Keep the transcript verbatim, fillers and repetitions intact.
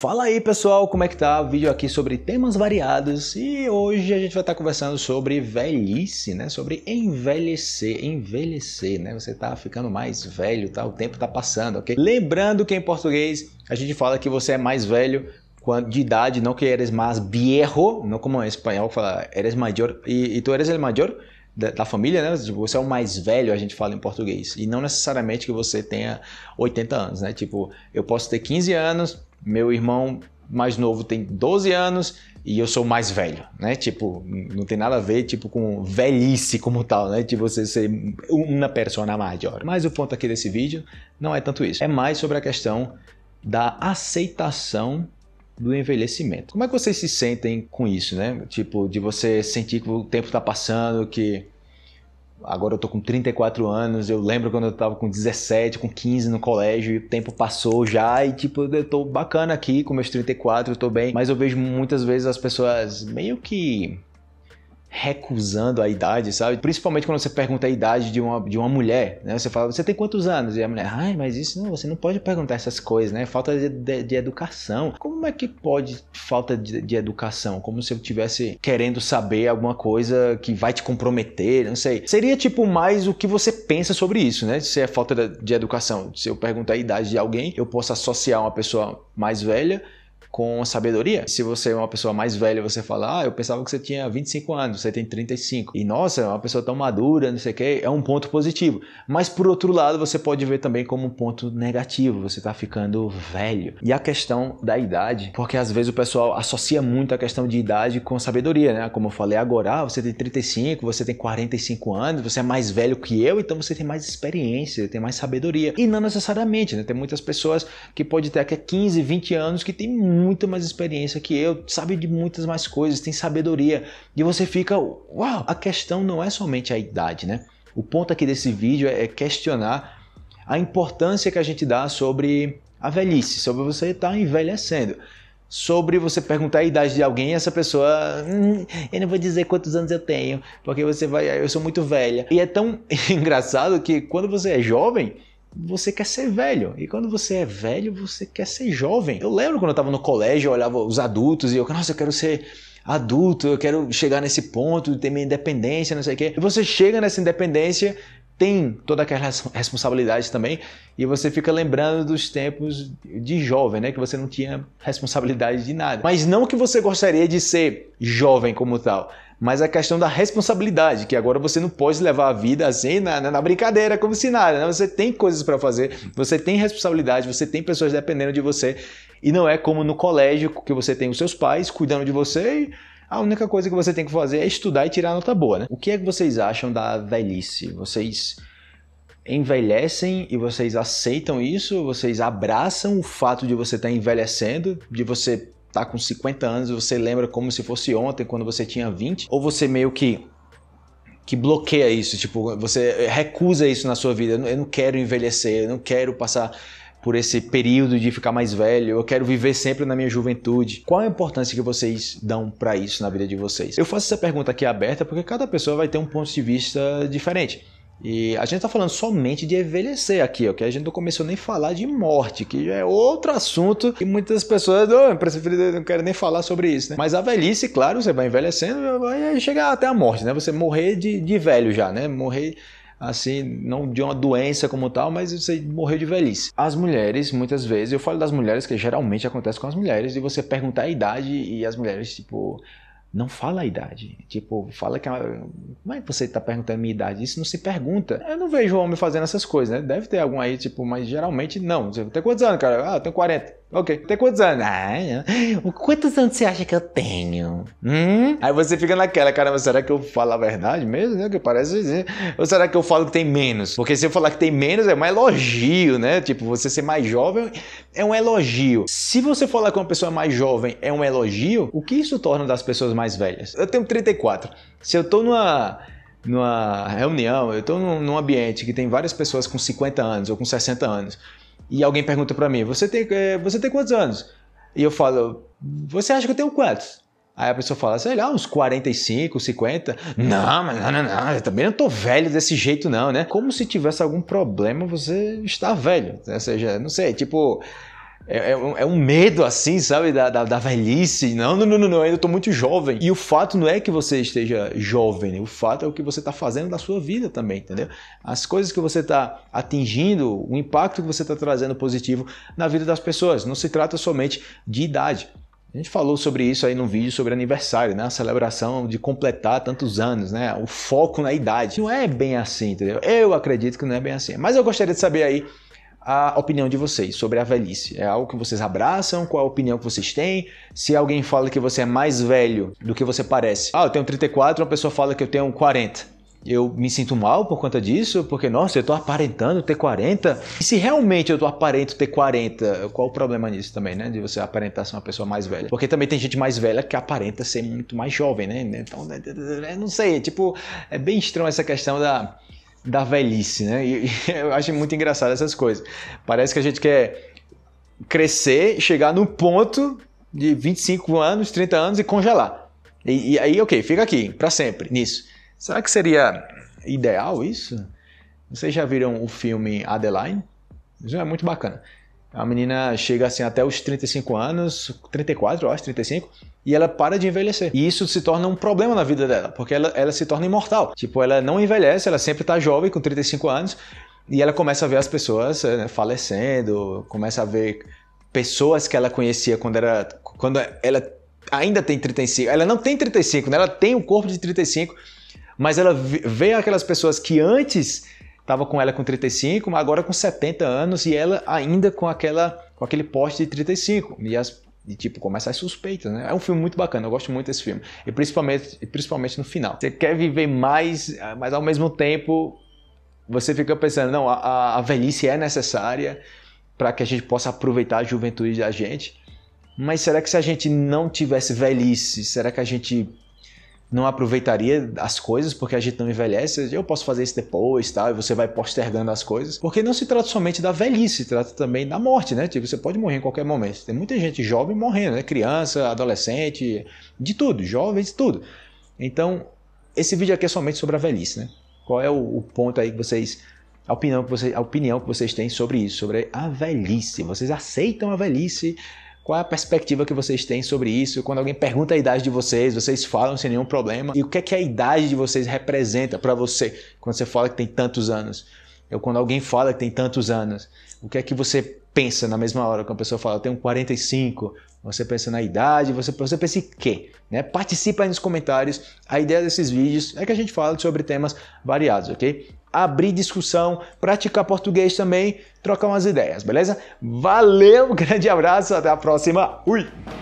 Fala aí pessoal, como é que tá? Vídeo aqui sobre temas variados e hoje a gente vai estar conversando sobre velhice, né? Sobre envelhecer, envelhecer, né? Você tá ficando mais velho, tá? O tempo tá passando, ok? Lembrando que em português a gente fala que você é mais velho de idade, não que eres mais viejo, não como em espanhol fala eres mayor e, e tu eres el mayor da, da família, né? Tipo, você é o mais velho, a gente fala em português, e não necessariamente que você tenha oitenta anos, né? Tipo, eu posso ter quinze anos, meu irmão mais novo tem doze anos e eu sou mais velho, né? Tipo, não tem nada a ver tipo com velhice como tal, né? De você ser uma persona maior. Mas o ponto aqui desse vídeo não é tanto isso. É mais sobre a questão da aceitação do envelhecimento. Como é que vocês se sentem com isso, né? Tipo, de você sentir que o tempo tá passando, que agora eu tô com trinta e quatro anos, eu lembro quando eu tava com dezessete, com quinze no colégio, e o tempo passou já, e tipo, eu tô bacana aqui com meus trinta e quatro, eu tô bem. Mas eu vejo muitas vezes as pessoas meio que recusando a idade, sabe? Principalmente quando você pergunta a idade de uma, de uma mulher, né? Você fala, você tem quantos anos? E a mulher, ai, mas isso não, você não pode perguntar essas coisas, né? Falta de, de, de educação. Como é que pode falta de, de educação? Como se eu estivesse querendo saber alguma coisa que vai te comprometer, não sei. Seria tipo mais o que você pensa sobre isso, né? Se é falta de, de educação. Se eu perguntar a idade de alguém, eu posso associar uma pessoa mais velha com sabedoria. Se você é uma pessoa mais velha, você fala, ah, eu pensava que você tinha vinte e cinco anos, você tem trinta e cinco. E nossa, é uma pessoa tão madura, não sei o que, é um ponto positivo. Mas por outro lado, você pode ver também como um ponto negativo, você tá ficando velho. E a questão da idade, porque às vezes o pessoal associa muito a questão de idade com sabedoria, né? Como eu falei agora, ah, você tem trinta e cinco, você tem quarenta e cinco anos, você é mais velho que eu, então você tem mais experiência, tem mais sabedoria. E não necessariamente, né? Tem muitas pessoas que pode ter até quinze, vinte anos que tem muito muito mais experiência que eu, sabe de muitas mais coisas, tem sabedoria, e você fica, uau! A questão não é somente a idade, né? O ponto aqui desse vídeo é questionar a importância que a gente dá sobre a velhice, sobre você estar envelhecendo, sobre você perguntar a idade de alguém e essa pessoa, hum, eu não vou dizer quantos anos eu tenho, porque você vai, eu sou muito velha. E é tão engraçado que quando você é jovem, você quer ser velho, e quando você é velho, você quer ser jovem. Eu lembro quando eu tava no colégio, eu olhava os adultos e eu, nossa, eu quero ser adulto, eu quero chegar nesse ponto, ter minha independência, não sei o quê. E você chega nessa independência, tem toda aquela responsabilidade também, e você fica lembrando dos tempos de jovem, né? Que você não tinha responsabilidade de nada. Mas não que você gostaria de ser jovem como tal, mas a questão da responsabilidade, que agora você não pode levar a vida assim na, na brincadeira, como se nada, né? Você tem coisas para fazer, você tem responsabilidade, você tem pessoas dependendo de você, e não é como no colégio, que você tem os seus pais cuidando de você, e a única coisa que você tem que fazer é estudar e tirar nota boa, né? O que é que vocês acham da velhice? Vocês envelhecem e vocês aceitam isso? Vocês abraçam o fato de você estar envelhecendo, de você tá com cinquenta anos, você lembra como se fosse ontem, quando você tinha vinte? Ou você meio que, que bloqueia isso, tipo, você recusa isso na sua vida? Eu não quero envelhecer, eu não quero passar por esse período de ficar mais velho, eu quero viver sempre na minha juventude. Qual a importância que vocês dão para isso na vida de vocês? Eu faço essa pergunta aqui aberta porque cada pessoa vai ter um ponto de vista diferente. E a gente tá falando somente de envelhecer aqui, ok? A gente não começou nem a falar de morte, que já é outro assunto que muitas pessoas, oh, eu não quero nem falar sobre isso, né? Mas a velhice, claro, você vai envelhecendo, vai chegar até a morte, né? Você morrer de, de velho já, né? Morrer assim, não de uma doença como tal, mas você morreu de velhice. As mulheres, muitas vezes, eu falo das mulheres, que geralmente acontece com as mulheres, e você perguntar a idade e as mulheres, tipo, não fala a idade, tipo, fala que, como é que você tá perguntando a minha idade? Isso não se pergunta. Eu não vejo homem fazendo essas coisas, né? Deve ter algum aí, tipo, mas geralmente não. Você tem quantos anos, cara? Ah, eu tenho quarenta. Ok. Tem quantos anos? Ah, quantos anos você acha que eu tenho? Hum? Aí você fica naquela, cara, mas será que eu falo a verdade mesmo, né? Que parece, ou será que eu falo que tem menos? Porque se eu falar que tem menos, é um elogio, né? Tipo, você ser mais jovem é um elogio. Se você falar que uma pessoa mais jovem é um elogio, o que isso torna das pessoas mais velhas? Eu tenho trinta e quatro. Se eu tô numa, numa reunião, eu tô num, num ambiente que tem várias pessoas com cinquenta anos ou com sessenta anos, e alguém pergunta pra mim, você tem, você tem quantos anos? E eu falo, você acha que eu tenho quantos? Aí a pessoa fala, sei lá, uns quarenta e cinco, cinquenta. Não, mas não, não, não, eu também não tô velho desse jeito não, né? Como se tivesse algum problema você estar velho, né? Ou seja, não sei, tipo, É, é, é um medo, assim, sabe, da, da, da velhice. Não, não, não, não, eu ainda tô muito jovem. E o fato não é que você esteja jovem, né? O fato é o que você tá fazendo da sua vida também, entendeu? As coisas que você tá atingindo, o impacto que você tá trazendo positivo na vida das pessoas. Não se trata somente de idade. A gente falou sobre isso aí num vídeo sobre aniversário, né? A celebração de completar tantos anos, né? O foco na idade. Não é bem assim, entendeu? Eu acredito que não é bem assim. Mas eu gostaria de saber aí a opinião de vocês sobre a velhice. É algo que vocês abraçam? Qual é a opinião que vocês têm? Se alguém fala que você é mais velho do que você parece. Ah, eu tenho trinta e quatro, uma pessoa fala que eu tenho quarenta. Eu me sinto mal por conta disso? Porque, nossa, eu tô aparentando ter quarenta? E se realmente eu tô aparento ter quarenta, qual o problema nisso também, né? De você aparentar ser uma pessoa mais velha. Porque também tem gente mais velha que aparenta ser muito mais jovem, né? Então, não sei, tipo, é bem estranho essa questão da... da velhice, né? E eu acho muito engraçado essas coisas. Parece que a gente quer crescer, chegar no ponto de vinte e cinco anos, trinta anos e congelar. E, e aí, ok, fica aqui, para sempre, nisso. Será que seria ideal isso? Vocês já viram o filme Adeline? Isso é muito bacana. A menina chega assim até os trinta e cinco anos, trinta e quatro, eu acho, trinta e cinco, e ela para de envelhecer. E isso se torna um problema na vida dela, porque ela, ela se torna imortal. Tipo, ela não envelhece, ela sempre tá jovem, com trinta e cinco anos, e ela começa a ver as pessoas, né, falecendo, começa a ver pessoas que ela conhecia quando era, quando ela ainda tem trinta e cinco. Ela não tem trinta e cinco, né? Ela tem um corpo de trinta e cinco, mas ela vê aquelas pessoas que antes... Estava com ela com trinta e cinco, mas agora com setenta anos e ela ainda com, aquela, com aquele poste de trinta e cinco. E, as, e tipo, começa as suspeitas, né? É um filme muito bacana, eu gosto muito desse filme. E principalmente, principalmente no final. Você quer viver mais, mas ao mesmo tempo você fica pensando, não, a, a velhice é necessária para que a gente possa aproveitar a juventude da gente. Mas será que se a gente não tivesse velhice, será que a gente... não aproveitaria as coisas porque a gente não envelhece? Eu posso fazer isso depois, tá? E você vai postergando as coisas. Porque não se trata somente da velhice, se trata também da morte, né? Tipo, você pode morrer em qualquer momento. Tem muita gente jovem morrendo, né? Criança, adolescente, de tudo, jovem, de tudo. Então, esse vídeo aqui é somente sobre a velhice, né? Qual é o, o ponto aí que vocês... A opinião que vocês, a opinião que vocês têm sobre isso, sobre a velhice. Vocês aceitam a velhice? Qual é a perspectiva que vocês têm sobre isso? Quando alguém pergunta a idade de vocês, vocês falam sem nenhum problema. E o que é que a idade de vocês representa para você? Quando você fala que tem tantos anos. Ou quando alguém fala que tem tantos anos. O que é que você pensa na mesma hora? Quando a pessoa fala, eu tenho quarenta e cinco. Você pensa na idade, você, você pensa em quê? Né? Participa aí nos comentários. A ideia desses vídeos é que a gente fala sobre temas variados, ok? Abrir discussão, praticar português também, trocar umas ideias, beleza? Valeu, grande abraço, até a próxima. Fui!